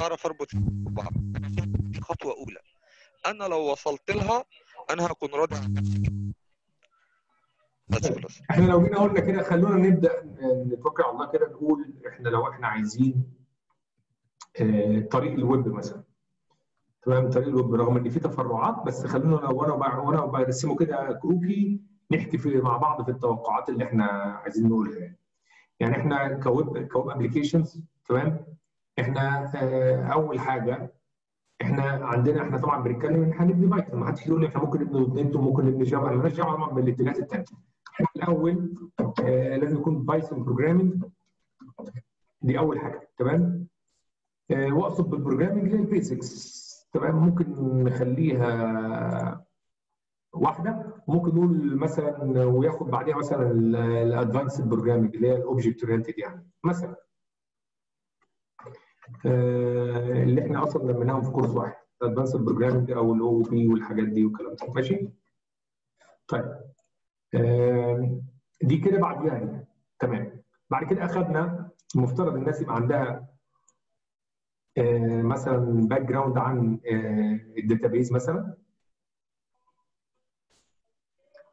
بعرف اربط ببعض. دي خطوه اولى، انا لو وصلت لها انا هكون راضي عن نفسي. احنا لو جينا قلنا كده خلونا نبدا نتوكل على الله كده، نقول احنا لو احنا عايزين طريق الويب مثلا، تمام، طريق الويب رغم ان في تفرعات بس خلونا وانا برسمه كده كروكي نحكي مع بعض في التوقعات اللي احنا عايزين نقولها يعني. يعني احنا كويب ابلكيشنز، تمام، احنا اول حاجه احنا عندنا، احنا طبعا بنتكلم ان هنبني بايثون، ما حدش يقول لي احنا ممكن نبني دوت نت وممكن نبني جافا، مالناش دعوه طبعا بالاتجاهات الثانيه. احنا الاول لازم يكون بايثون بروجرامنج، دي اول حاجه، تمام. واقصد بالبروجرامنج للبيزكس، تمام، ممكن نخليها واحده، ممكن نقول مثلا وياخد بعديها مثلا الادفانس بروجرامنج اللي هي الاوبجكت اورينتد يعني مثلا، اللي احنا اصلا لميناهم في كورس واحد، الادفانس بروجرامنج او الاو بي والحاجات دي والكلام ده، ماشي؟ طيب دي كده بعديها يعني، تمام. بعد كده اخذنا المفترض الناس يبقى عندها مثلا باك جراوند عن الداتابيز مثلا،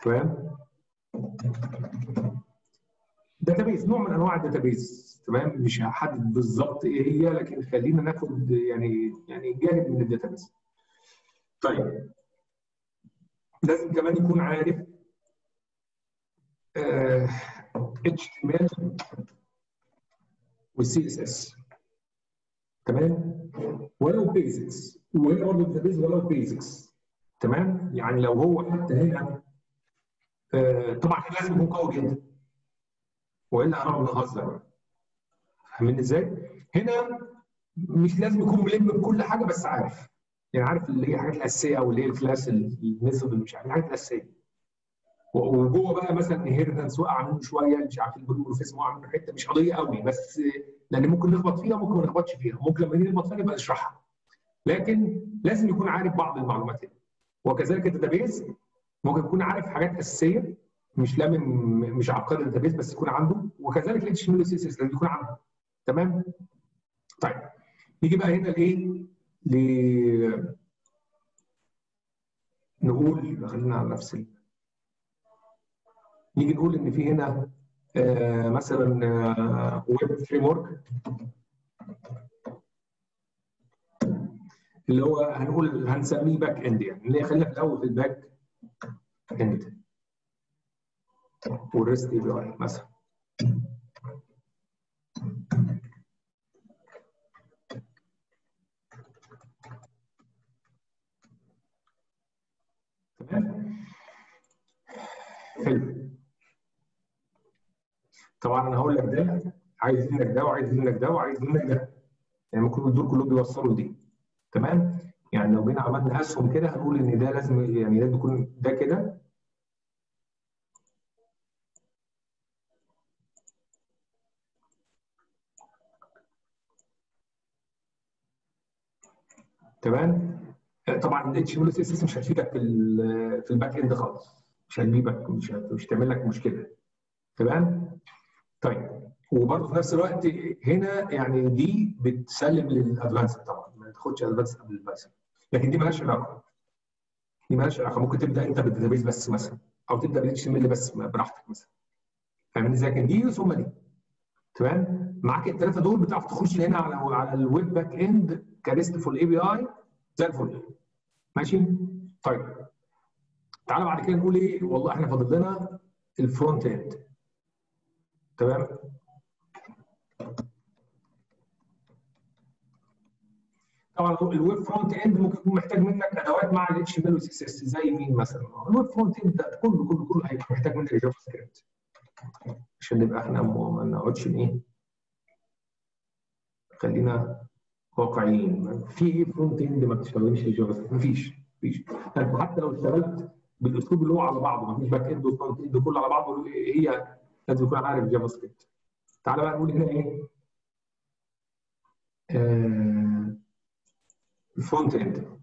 تمام؟ داتابيز، نوع من انواع الداتابيز، تمام، مش هحدد بالظبط ايه هي لكن خلينا ناخد يعني جانب من الداتابيز. طيب لازم كمان يكون عارف HTML والCSS، تمام، ولو بيزكس، وهنا برضه الداتابيز ولو بيزكس، تمام. يعني لو هو حتى هنا طبعا لازم يكون قوي جدا والا هنقعد نهزر، فاهمين ازاي؟ هنا مش لازم يكون ملم بكل حاجه بس عارف، يعني عارف اللي هي الحاجات الاساسيه او اللي هي الكلاس الميثود اللي مش عارف الحاجات الاساسيه، وجوه بقى مثلا انهيرتنس وقع منه شويه، مش عارف البوليمورفيزم وقع منه حته، مش قضيه قوي بس لان ممكن نخبط فيها ممكن ما نخبطش فيها، ممكن لما نيجي نخبط فيها نبقى نشرحها، لكن لازم يكون عارف بعض المعلومات هنا. وكذلك الداتابيز ممكن يكون عارف حاجات اساسيه، مش لامن مش عبقري الداتابيز بس يكون عنده، وكذلك الاتش تي ام ال والسي اس اس لازم يكون عنده، تمام. طيب نيجي بقى هنا لايه؟ نقول خلينا على نفس نيجي نقول ان في هنا مثلا ويب فريم ورك اللي هو هنقول هنسميه باك اند، يعني اللي خلينا في الاول في الباك اند والريست اي بي اي مثلا، تمام. حلو، طبعا انا هقول لك ده عايز منك ده وعايز منك ده وعايز منك ده، يعني ممكن دول كلهم بيوصلوا دي، تمام. يعني لو جينا عملنا اسهم كده هنقول ان ده لازم يعني لازم يكون ده كده، تمام. طبعا ال HTML مش هتفيدك في الباك اند خالص، مش هتجيبك، مش هتعمل لك مشكله، تمام. طيب وبرضه في نفس الوقت هنا يعني دي بتسلم للادفانس، طبعا ما تاخدش ادفانس قبل البايثون، لكن دي مالهاش علاقه، ممكن تبدا انت بالداتابيز بس مثلا، او تبدا بال HTML بس براحتك مثلا، فاهمين ازاي؟ كان دي ثم دي، تمام. معاك الثلاثه دول بتعرف تخش هنا على الويب باك اند كريست فول اي بي اي زي الفل، ماشي. طيب تعالى بعد كده نقول ايه؟ والله احنا فاضل لنا الفرونت اند، تمام. طبعا الويب فرونت اند ممكن يكون محتاج منك ادوات مع ال HTML وال CSS زي مين مثلا؟ الويب فرونت اند ده كله كله كله هيبقى محتاج منك جافا سكريبت عشان نبقى احنا ما نقعدش ايه؟ خلينا واقعيين، في ايه فرونت اند ما بتشتغلش جافا سكريبت؟ مفيش، يعني حتى لو اشتغلت بالاسلوب اللي هو على بعضه، مفيش باك اند وفرونت اند كله على بعضه، هي لازم يكون عارف جافا سكريبت. تعالى بقى نقول هنا ايه؟ الفرونت اند.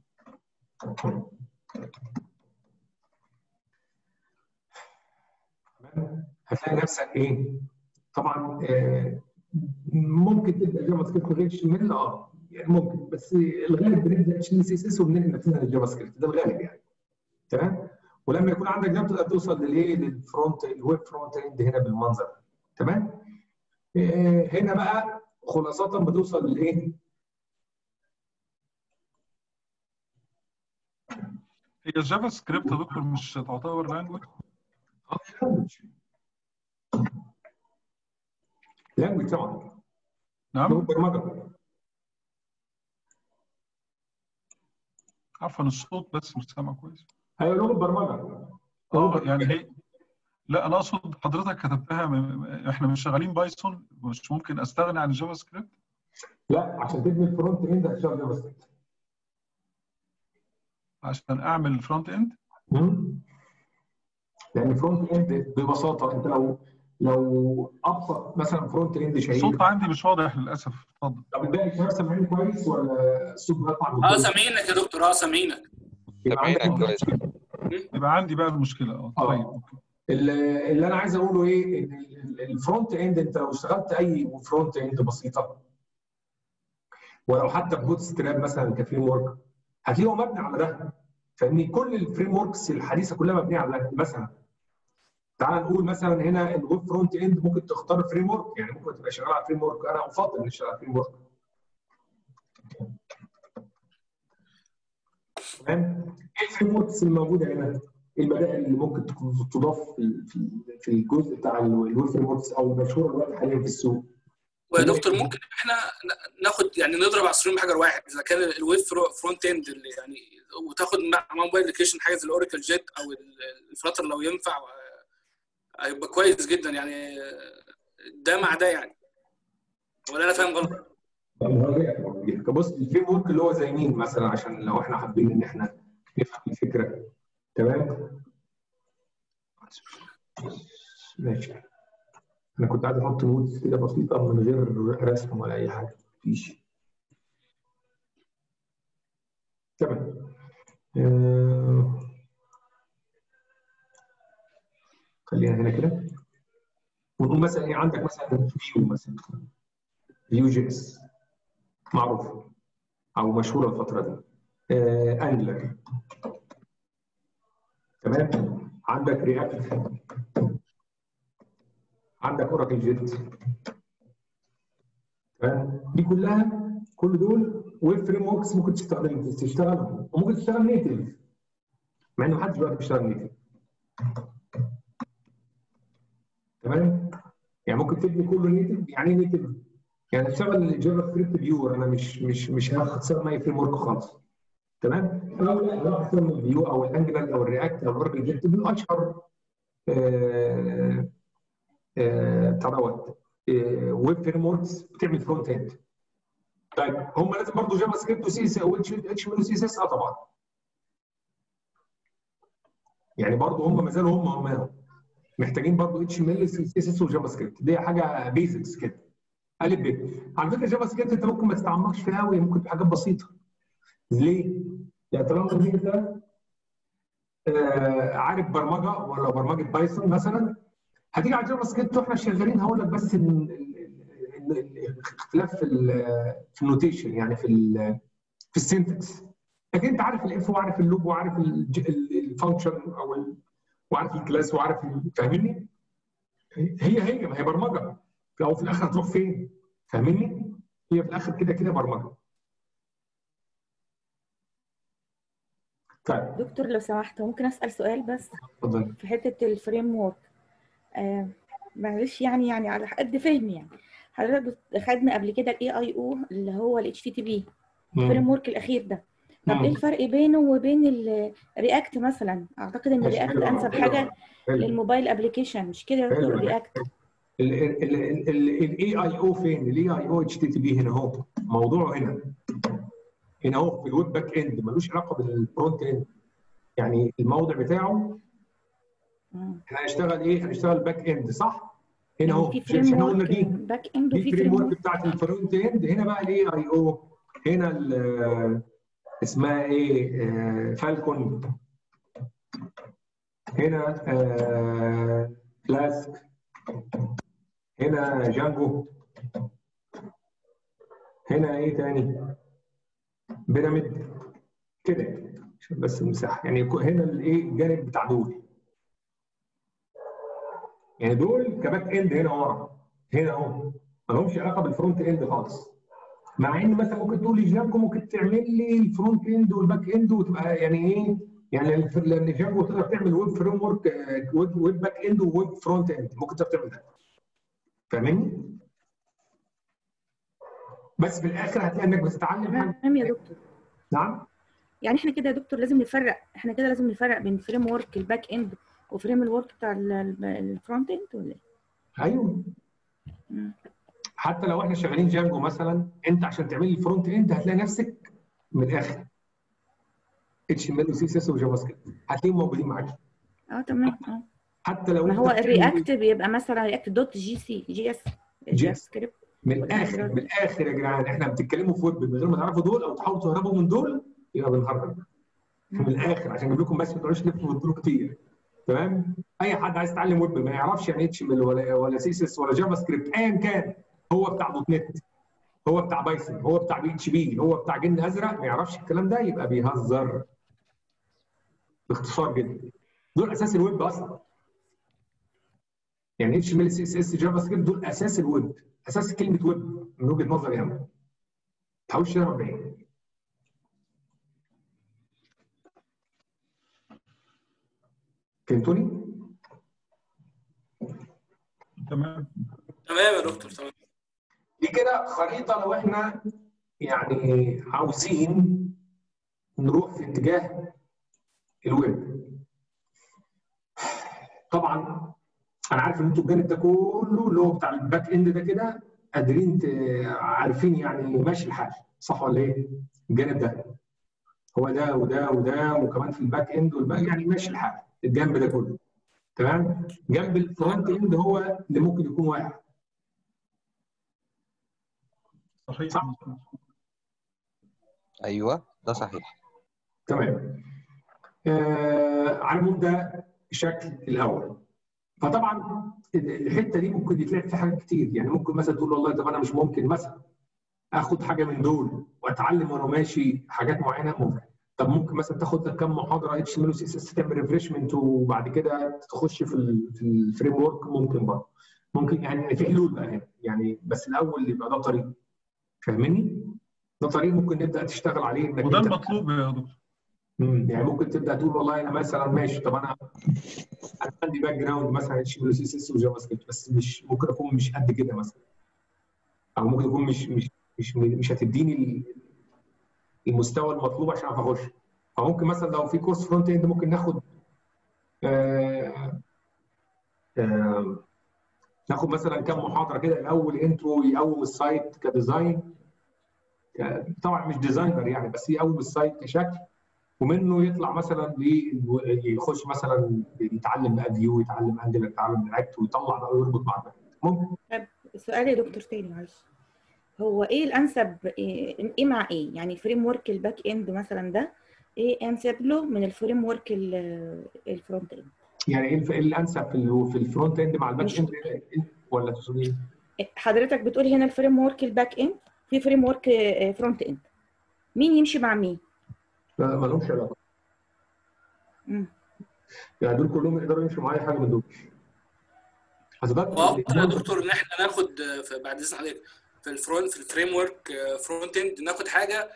هتلاقي نفسك ايه؟ طبعا ممكن تبدا جافا سكريبت من غير HTML، ممكن، بس الغالب بنبدا تشيل سي اس اس وبننفذها للجافا سكريبت، ده الغالب يعني. تمام؟ ولما يكون عندك ده بتقدر توصل للايه؟ للفرونت، الويب فرونت اند هنا بالمنظر. تمام؟ هنا بقى خلاصه بتوصل للايه؟ هي الجافا سكريبت يا دكتور مش تعتبر لانجوج؟ لانجوج طبعا. نعم؟ برمجه. عفوا الصوت بس مش سامع كويس. ايوه لغه برمجه. يعني هي لا انا اقصد حضرتك كتبتها احنا مش شغالين بايثون، مش ممكن استغنى عن الجافا سكريبت؟ لا عشان تبني الفرونت اند هتشتغل جافا سكريبت. عشان اعمل الفرونت اند؟ لان الفرونت اند ببساطه انت لو ابسط مثلا فرونت اند شايف. الصوت عندي مش واضح للاسف، اتفضل. طب الباقي الشباب سامعيني كويس ولا الصوت بيقطع؟ سامعينك يا دكتور، سامعينك. سامعينك كويس. يبقى عندي بقى المشكله. طيب اللي انا عايز اقوله ايه؟ ان الفرونت اند انت لو اشتغلت اي فرونت اند بسيطه ولو حتى بوت ستراب مثلا كفريم ورك هتلاقيه مبني على ده، فان كل الفريم وركس الحديثه كلها مبنيه على ده. مثلا تعال نقول مثلا هنا الويب فرونت اند ممكن تختار فريم ورك، يعني ممكن تبقى شغال على فريم ورك، انا افضل اني اشتغل على فريم ورك. تمام؟ ايه الفريم وركس الموجوده هنا؟ البدائل اللي ممكن تضاف في الجزء بتاع الويب فريم وركس او المشهور دلوقتي حاليا في السوق. يا دكتور ممكن احنا ناخد يعني نضرب عصفورين بحجر واحد، اذا كان الويب فرونت اند اللي يعني وتاخد مع موبايل ابلكيشن حاجه زي الاوراكل جيت او الفلاتر لو ينفع هيبقى كويس جدا، يعني ده مع ده يعني، ولا انا فاهم غلط؟ بص الفريم ورك اللي هو زي مين مثلا عشان لو احنا حابين ان احنا نفهم الفكره. تمام؟ ماشي. أنا كنت عايز أحط نوتس كده بسيطة من غير رسم ولا أي حاجة، مفيش. تمام. خلينا هنا كده. ونقول مثلا إيه عندك مثلا فيو، مثلا فيو جي اس معروفة أو مشهورة الفترة دي. أنجلر. تمام؟ عندك رياكت، عندك اوراكل جيت. تمام؟ دي كلها كل دول ويب فريم وركس ممكن تشتغلهم وممكن تشتغل نيتف، مع ان محدش دلوقتي بيشتغل نيتف. تمام؟ يعني ممكن تبني كله نيتف. يعني ايه نيتف؟ يعني تشتغل جافا سكريبت بيور، انا مش هاخد اي فريم ورك خالص. تمام؟ انا احسن من البيو او الانجلر او الرياكت او الاوراكل جيت، من اشهر بتاع دوت ويب فريم وركس بتعمل فرونت اند. طيب هم لازم برضه جافا سكريبت وسي اس اتش ام ال وسي اس اس. طبعا يعني برضه هم ما زالوا هم محتاجين برضه اتش ام ال وسي اس اس وجافا سكريبت، دي حاجه بيزكس كده الف ب. على فكره جافا سكريبت انت ممكن ما تتعمقش فيها قوي، ممكن بحاجات بسيطه. ليه؟ يعني طالما انت عارف برمجه ولا برمجه بايثون مثلا هتيجي على الجافا سكريبت واحنا شغالين. هقول لك بس الاختلاف في النوتيشن، يعني في السنتكس، لكن انت عارف الاف وعارف اللوب وعارف الفانكشن او وعارف الكلاس وعارف فاهمني؟ هي ما هي برمجه، لو في الاخر هتروح فين؟ فاهمني؟ هي في الاخر كده كده برمجه. طيب دكتور لو سمحت ممكن اسال سؤال بس؟ اتفضل. في حته الفريم ورك معلش يعني على قد فهمي، يعني حضرتك خدنا قبل كده الاي اي او اللي هو الاتش تي تي بي الفريم ورك الاخير ده. طب ايه الفرق بينه وبين الرياكت مثلا؟ اعتقد ان الرياكت انسب حاجه للموبايل ابلكيشن، مش كده يا دكتور؟ الرياكت الاي اي او فين؟ الاي اي او اتش تي تي بي هنا اهو، موضوعه هنا اهو في الويب باك اند، ملوش علاقه بالفرونت اند. يعني الموضع بتاعه احنا هنشتغل ايه؟ هنشتغل باك اند صح؟ هنا اهو احنا قلنا دي باك اند وفي فريم ورك بتاعت الفرونت اند. هنا بقى الاي اي او، هنا اسمها ايه؟ فالكون، هنا فلاسك، هنا جانجو، هنا ايه تاني؟ بيراميد كده عشان بس المساحه، يعني هنا الايه الجانب بتاع دول، يعني دول كباك اند هنا ورا هنا اهو، ما لهمش علاقه بالفرونت اند خالص، مع ان مثلا ممكن تقول لي جانجو ممكن تعمل لي الفرونت اند والباك اند وتبقى يعني ايه، يعني لان جانجو تقدر تعمل ويب فريم ورك ويب باك اند وويب فرونت اند، ممكن تقدر تعمل ده. فاهمني؟ بس في الاخر هتلاقي انك بتتعلم حاجه. تمام يا دكتور. نعم؟ يعني احنا كده يا دكتور لازم نفرق، احنا كده لازم نفرق بين فريم ورك الباك اند وفريم الورك بتاع الفرونت اند ولا ايه؟ ايوه. حتى لو احنا شغالين جانجو مثلا، انت عشان تعمل لي الفرونت اند هتلاقي نفسك من الاخر اتش ام ال وسي اس اس وجافا سكريبت هتلاقيهم موجودين معاك. اه تمام. اه حتى لو ما هو الرياكت بيبقى مثلا رياكت دوت جي سي جي اس جافا سكريبت. من الاخر من الاخر يا جدعان، احنا بنتكلموا في ويب من غير ما تعرفوا دول او تحاولوا تهربوا من دول، يبقى بنهرب من الاخر عشان اجيب لكم بس ما تقعدوش تلفوا وتدوروا كتير. تمام؟ اي حد عايز يتعلم ويب ما يعرفش يعني اتش ام ال ولا سي اس اس ولا جافا سكريبت ايا كان، هو بتاع دوت نت، هو بتاع بايثون، هو بتاع بي اتش بي، هو بتاع جن ازرق، ما يعرفش الكلام ده يبقى بيهزر. باختصار جدا. دول اساس الويب اصلا. يعني اتش ام ال سي اس اس جافا سكريبت دول اساس الويب، اساس كلمه ويب من وجهه نظري انا. ما تحاولش تهرب بعيد. فهمتوني؟ تمام. تمام يا دكتور تمام. دي كده خريطه لو احنا يعني عاوزين نروح في اتجاه الويب. طبعا انا عارف ان انتوا الجانب ده كله اللي هو بتاع الباك اند ده كده قادرين عارفين يعني ماشي الحال صح ولا ايه؟ الجانب ده هو ده وده وده وكمان في الباك اند والباك يعني ماشي الحال الجنب ده كله. تمام؟ جنب الفرونت اند هو اللي ممكن يكون واقع. صحيح. صح؟ ايوه ده صحيح. تمام. على المبدا الشكل الاول. فطبعا الحته دي ممكن يتلعب في حاجات كتير، يعني ممكن مثلا تقول والله طب انا مش ممكن مثلا اخد حاجه من دول واتعلم وانا ماشي حاجات معينه ممكن. طب ممكن مثلا تاخد لك كام محاضره اتش ام ال وسي اس اس تعمل ريفرشمنت وبعد كده تخش في الفريم ورك ممكن برضه. ممكن يعني في حلول بقى هنا، يعني بس الاول يبقى ده طريق. فاهمني؟ ده طريق ممكن نبدا تشتغل عليه انك وده المطلوب يا دكتور. يعني ممكن تبدا تقول والله انا مثلا ماشي، طب انا عندي باك جراوند مثلا اتش ام ال وسي اس اس وجافا سكريبت، بس مش ممكن اكون مش قد كده مثلا، او ممكن اكون مش هتديني المستوى المطلوب عشان اعرف اخش. فممكن مثلا لو في كورس فرونت اند ممكن ناخد ناخد مثلا كام محاضره كده الاول انترو يقوم السايت كديزاين، طبعا مش ديزاينر يعني، بس يقوم السايت كشكل، ومنه يطلع مثلا يخش مثلا يتعلم بقى فيو، يتعلم انجلر، يتعلم رياكت، ويطلع بقى ويربط مع ده. ممكن. طب سؤال يا دكتور تاني معلش، هو ايه الانسب ايه مع ايه؟ يعني فريم ورك الباك اند مثلا ده ايه انسب له من الفريم ورك الفرونت اند؟ يعني ايه الانسب في الفرونت اند مع الباك اند ولا تقصد ايه؟ حضرتك بتقول هنا الفريم ورك الباك اند في فريم ورك فرونت اند، مين يمشي مع مين؟ لا ما لهمش علاقه. يعني دول كلهم يقدروا يمشوا مع اي حاجه من دول. وافضل يا دكتور ان احنا ناخد بعد اذن حضرتك في الفريم ورك فرونت اند ناخد حاجه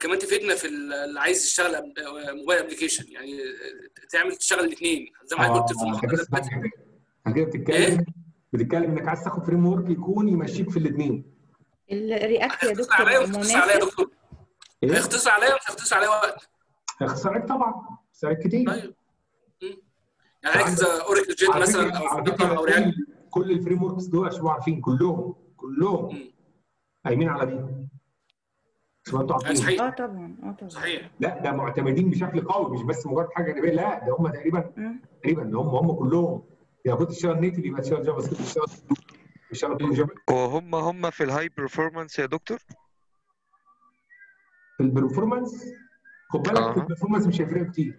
كمان تفيدنا في اللي عايز يشتغل موبايل ابلكيشن، يعني تشتغل الاثنين زي ما قلت في المحاضره. انت كده بتتكلم انك عايز تاخد فريم ورك يكون يمشيك في الاثنين. الرياكت يا دكتور مناسب، هيختصر عليا ومش هيختصر عليا وقت. هيختصر عليك طبعا، هيختصر عليك كتير. ايوه. يعني عايز اوراكل جيت مثلا او رياكت، كل الفريم وركس دول عشان عارفين كلهم قايمين على دي. شو انتوا عارفين؟ اه طبعا اه طبعا صحيح. لا ده معتمدين بشكل قوي، مش بس مجرد حاجه جانبيه، لا ده هم تقريبا هم كلهم، يا كنت تشتغل نيتف يبقى تشتغل جافا سكريبت، تشتغل جافا. وهم في الهاي برفورمانس يا دكتور؟ في البرفورمانس خد بالك في البرفورمانس مش هيفرق كتير،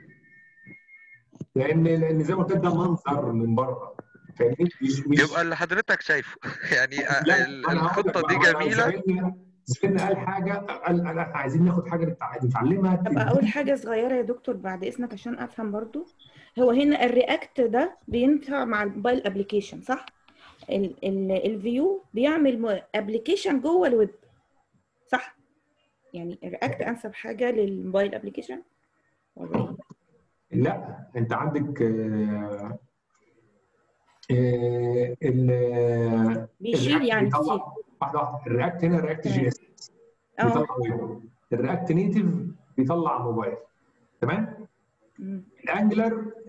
لان زي ما قلت لك ده منظر من بره. يبقى اللي حضرتك شايفه يعني الخطه دي جميله زميلنا قال حاجه، قال عايزين ناخد حاجه نتعلمها. طب اقول حاجه صغيره يا دكتور بعد اذنك عشان افهم برضو. هو هنا الرياكت ده بينفع مع الموبايل ابلكيشن صح؟ الفيو بيعمل ابلكيشن جوه الويب صح؟ يعني الرياكت انسب حاجه للموبايل ابلكيشن ولا ايه؟ لا انت عندك بيشيل يعني كتير. واحده واحده، الرياكت هنا رياكت جي اس بيطلع ويب، الرياكت نيتف بيطلع موبايل، تمام؟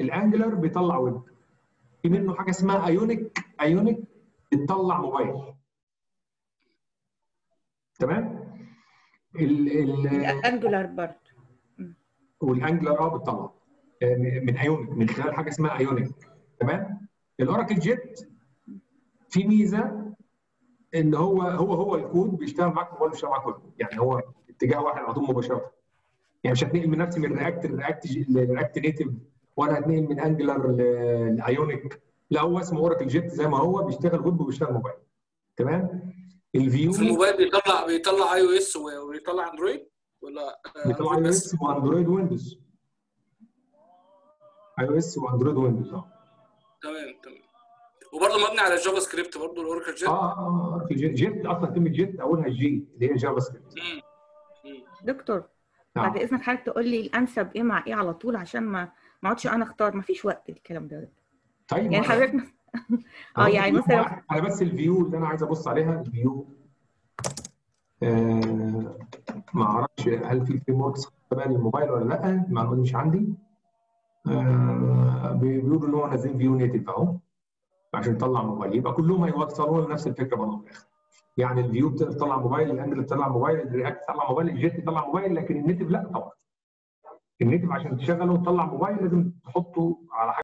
الانجلر بيطلع ويب، في منه حاجه اسمها ايونيك بتطلع موبايل، تمام؟ الانجلر برضه والانجلر بتطلع من ايونيك، من خلال حاجه اسمها ايونيك، تمام؟ الاوراكل جيت في ميزه ان هو الكود بيشتغل معاك موبايل، بيشتغل معاك كله، يعني هو اتجاه واحد على طول مباشره، يعني مش هتنقل من نفسي من رياكت نيتف ولا هتنقل من انجلر لايونيك، لا هو اسمه اوراكل جيت زي ما هو، بيشتغل ويب وبيشتغل موبايل، تمام؟ الفيو في الموبايل بيطلع اي او اس وبيطلع اندرويد ولا بيطلع اي او اس واندرويد ويندوز، اي او اس واندرويد ويندوز تمام. وبرضه مبني على الجافا سكريبت برضه الاوراكل جيت. اوراكل جيت اصلا كلمه جيت اولها جي اللي هي جافا سكريبت. دكتور بعد اذنك حضرتك تقول لي الانسب ايه مع ايه على طول عشان ما اقعدش انا اختار، ما فيش وقت الكلام ده. طيب يعني حضرتك يعني مثلا انا بس الفيو اللي انا عايز ابص عليها الفيو، ما اعرفش هل في فريم وركس تبع الموبايل ولا لا، المعلومه مش عندي. بيقولوا ان هو نازلين فيو نيتف اهو عشان تطلع موبايل، يبقى كلهم هيوصلوا لنفس الفكره برضه في الاخر، يعني الفيو بتطلع موبايل، الانجل بتطلع موبايل، الرياكت بتطلع موبايل، الجيت بتطلع موبايل، لكن النيتف لا طبعا. النيتف عشان تشغله وتطلع موبايل لازم تحطه على حاجه